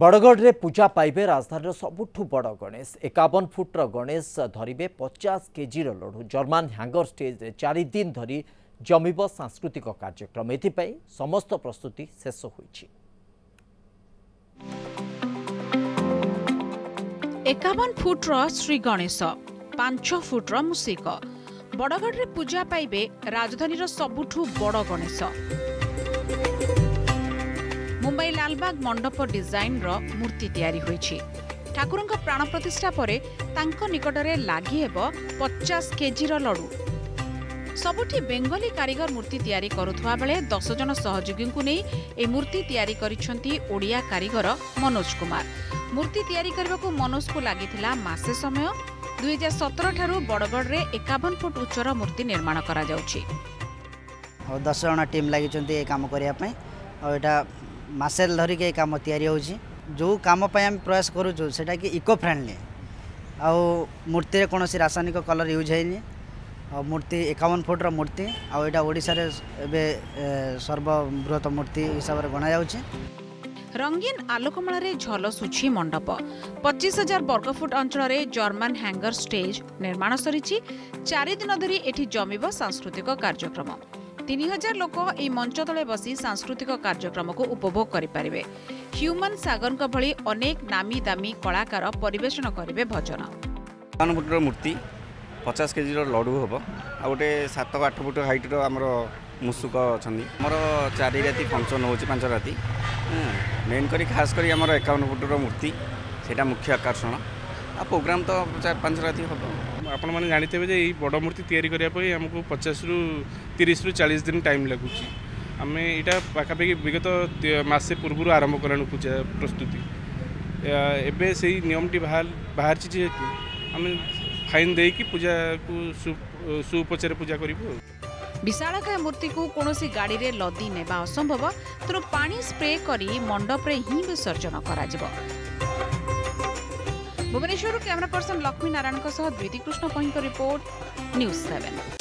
बड़गढ़ रे पूजा पाइबे राजधानी सबुठू बड़ गणेश 51 फुट्र गणेश धरिबे 50 केजी लड़ू जर्मान हैंगर स्टेज रे 4 दिन धरी जमीब सांस्कृतिक कार्यक्रम एथिपाई समस्त प्रस्तुति शेष होईछि। 51 फुट्र श्री गणेश 5 फुट्र मूसिक बड़गढ़ रे पूजा पाइबे राजधानी सबुठू बड़ गणेश मुंबई लालबाग मंडप डिजाइन रो मूर्ति तैयारी होईछि। ठाकुर प्राण प्रतिष्ठा पर निकट में लगी 50 केजी लड़ू सबुठी बेंगली कारीगर मूर्ति तैयारी करुवा बेले 10 जन सहयोगी को नहीं मूर्ति तैयारी करिसेंती ओडिया कारीगर मनोज कुमार। मूर्ति तैयारी करने को मनोज को लगी मासे समय 2017 ठारू बड़गढ़ रे 51 फुट उच्चर मूर्ति निर्माण करा जाउछि। 10 जन टीम लगी कम करने मासेल धरिके कम या जो कम प्रयास करूँ से इको फ्रेंडली मूर्ति कौन रासायनिक कलर यूज होनी मूर्ति 51 फुट्र मूर्ति आईटा ओडिशारे एबे सर्वबृहत मूर्ति हिसाब से गणा जाउछि। रंगीन आलोकमाल झलसुछि मंडप 25,000 वर्गफुट अंचल जर्मन हैंगर स्टेज निर्माण सरी 4 दिन धरी एठी जमीब सांस्कृतिक कार्यक्रम 3000 लोक ए मंच तले बसी सांस्कृतिक कार्यक्रम को उपभोग करिपारिबे। ह्यूमन सागर का भली अनेक नामी दामी कलाकार परिवेषण करिबे भजन। 51 फुट्र मूर्ति 50 केजी लड़ू हम आ गोटे 7-8 फुट हाइट आमर मुसुक अच्छा आमर 4 राति फंक्शन हो 5 राति मेन करी खास करी आमर 51 फुट्र मूर्ति सेटा मुख्य आकर्षण आ प्रोग्राम तो 4-5 राति हम आपण माने जानते जे बड़ मूर्ति तैयारी करने आमको 50 रु 30 रु 40 दिन टाइम लगुच। आम यहाँ पाखापाखि विगत मसे पूर्व आरंभ कला पूजा प्रस्तुति एबे से नियमटी बाहर जेहेतु आम फाइन दे कि पूजा को सुपचार पूजा करूँ। विशालकाय मूर्ति को कौन गाड़ी रे लदी ने असंभव तेणु पानी स्प्रे कर मंडप ही विसर्जन कर। भुवनेश्वर कैमरा पर्सन लक्ष्मी नारायण सह द्वितीकृष्ण पही रिपोर्ट न्यूज़ 7।